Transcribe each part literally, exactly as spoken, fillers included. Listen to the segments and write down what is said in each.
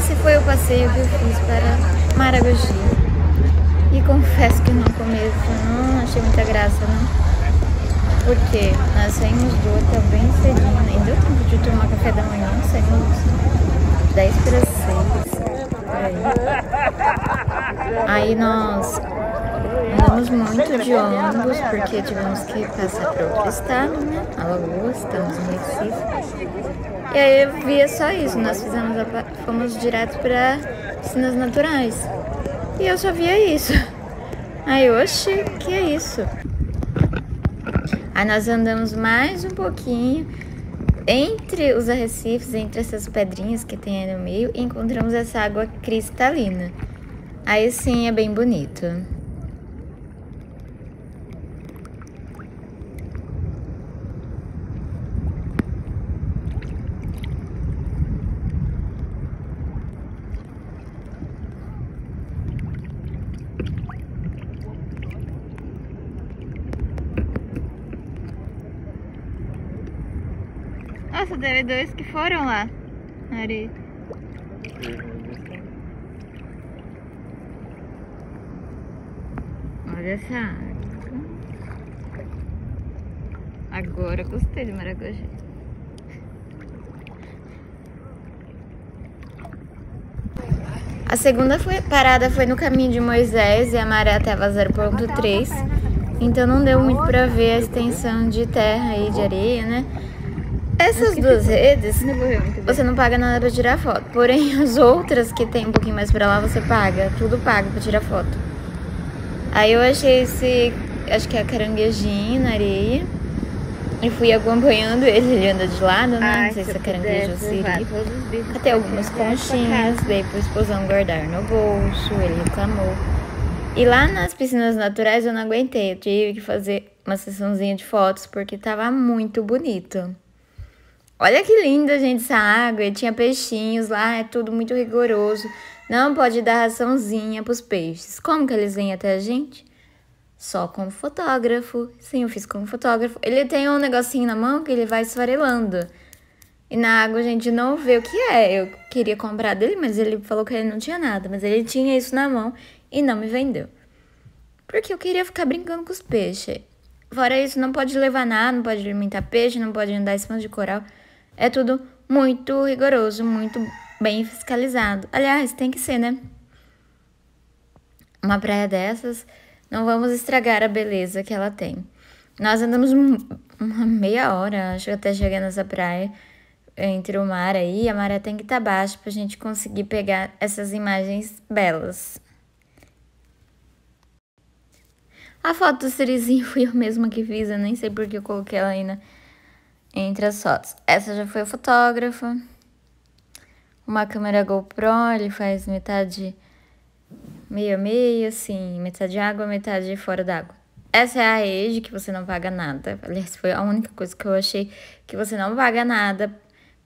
Esse foi o passeio que eu fiz para Maragogi. E confesso que no começo não achei muita graça, não. Porque nós saímos do hotel bem cedinho, nem deu tempo de tomar café da manhã, saímos dez para seis. Aí nós andamos muito de ônibus, porque tivemos que passar para outro estado, né? Alagoas, estamos no Recife. E aí eu via só isso, nós fizemos a, fomos direto para piscinas naturais. E eu só via isso. Aí, oxe, que é isso? Aí nós andamos mais um pouquinho entre os arrecifes, entre essas pedrinhas que tem aí no meio, e encontramos essa água cristalina. Aí sim é bem bonito. Nossa, teve dois que foram lá, Ari. Olha essa água. Agora eu gostei de Maragogi. A segunda foi, parada foi no Caminho de Moisés e a maré estava zero ponto três. Então não deu muito pra ver a extensão de terra e de areia, né? Essas duas redes, você não paga nada pra tirar foto. Porém, as outras que tem um pouquinho mais pra lá, você paga. Tudo paga pra tirar foto. Aí eu achei esse, acho que é caranguejinho na areia. E fui acompanhando ele, ele anda de lado, né? Ai, não sei se é caranguejo ou siri. Até algumas conchinhas, dei pro esposão guardar no bolso, ele reclamou. E lá nas piscinas naturais eu não aguentei. Eu tive que fazer uma sessãozinha de fotos, porque tava muito bonito. Olha que linda, gente, essa água. E tinha peixinhos lá, é tudo muito rigoroso. Não pode dar raçãozinha pros peixes. Como que eles vêm até a gente? Só com o fotógrafo. Sim, eu fiz com o fotógrafo. Ele tem um negocinho na mão que ele vai esfarelando. E na água a gente não vê o que é. Eu queria comprar dele, mas ele falou que ele não tinha nada. Mas ele tinha isso na mão e não me vendeu. Porque eu queria ficar brincando com os peixes. Fora isso, não pode levar nada, não pode alimentar peixe, não pode andar em cima de coral. É tudo muito rigoroso, muito bem fiscalizado. Aliás, tem que ser, né? Uma praia dessas, não vamos estragar a beleza que ela tem. Nós andamos uma meia hora, acho que até chegar nessa praia, entre o mar aí. A maré tem que estar baixa pra gente conseguir pegar essas imagens belas. A foto do Cerezinho foi eu mesma que fiz, eu nem sei porque eu coloquei ela aí na... entre as fotos. Essa já foi o fotógrafo. Uma câmera GoPro, ele faz metade meio a meio, assim, metade água, metade fora d'água. Essa é a rede que você não paga nada. Aliás, foi a única coisa que eu achei que você não paga nada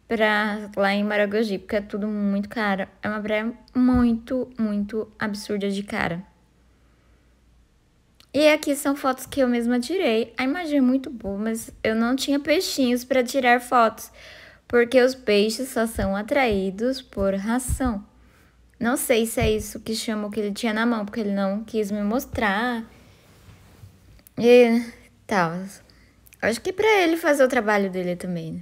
pra lá em Maragogi, porque é tudo muito caro. É uma praia muito, muito absurda de cara. E aqui são fotos que eu mesma tirei. A imagem é muito boa, mas eu não tinha peixinhos para tirar fotos, porque os peixes só são atraídos por ração. Não sei se é isso que chama o que ele tinha na mão, porque ele não quis me mostrar. E tal. Acho que para ele fazer o trabalho dele também, né?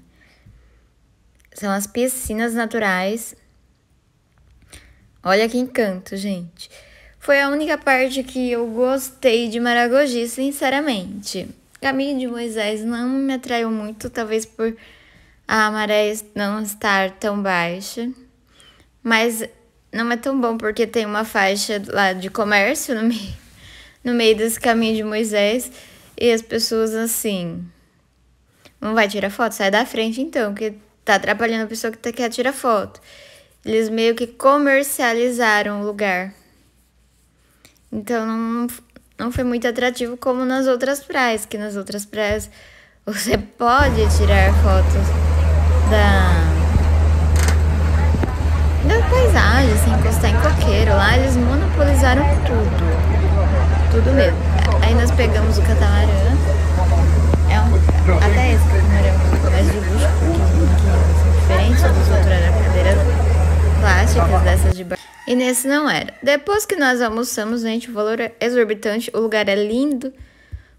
São as piscinas naturais. Olha que encanto, gente. Foi a única parte que eu gostei de Maragogi, sinceramente. Caminho de Moisés não me atraiu muito, talvez por a maré não estar tão baixa. Mas não é tão bom porque tem uma faixa lá de comércio no meio, no meio desse Caminho de Moisés. E as pessoas assim... Não vai tirar foto? Sai da frente então, que tá atrapalhando a pessoa que quer tirar foto. Eles meio que comercializaram o lugar. Então, não, não foi muito atrativo como nas outras praias, que nas outras praias você pode tirar fotos da, da paisagem, assim, encostar em coqueiro. Lá eles monopolizaram tudo, tudo mesmo. Aí nós pegamos o catamarã, é um, até esse catamarã é um pouco mais de luxo, porque é um pouquinho diferente dos outros, eram cadeiras plásticas, peças de barco. E nesse não era. Depois que nós almoçamos, gente, o valor é exorbitante, o lugar é lindo,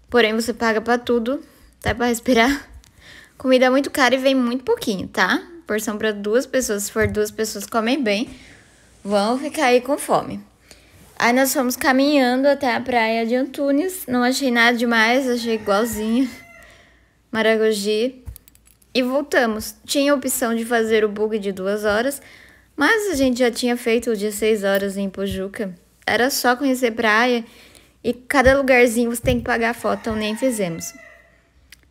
porém você paga pra tudo, dá pra respirar. Comida é muito cara e vem muito pouquinho, tá? Porção pra duas pessoas, se for duas pessoas comem bem, vão ficar aí com fome. Aí nós fomos caminhando até a praia de Antunes, não achei nada demais, achei igualzinho Maragogi. E voltamos. Tinha a opção de fazer o bug de duas horas, mas a gente já tinha feito o de seis horas em Pojuca. Era só conhecer praia e cada lugarzinho você tem que pagar a foto, então nem fizemos.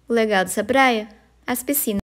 O legal dessa praia? As piscinas.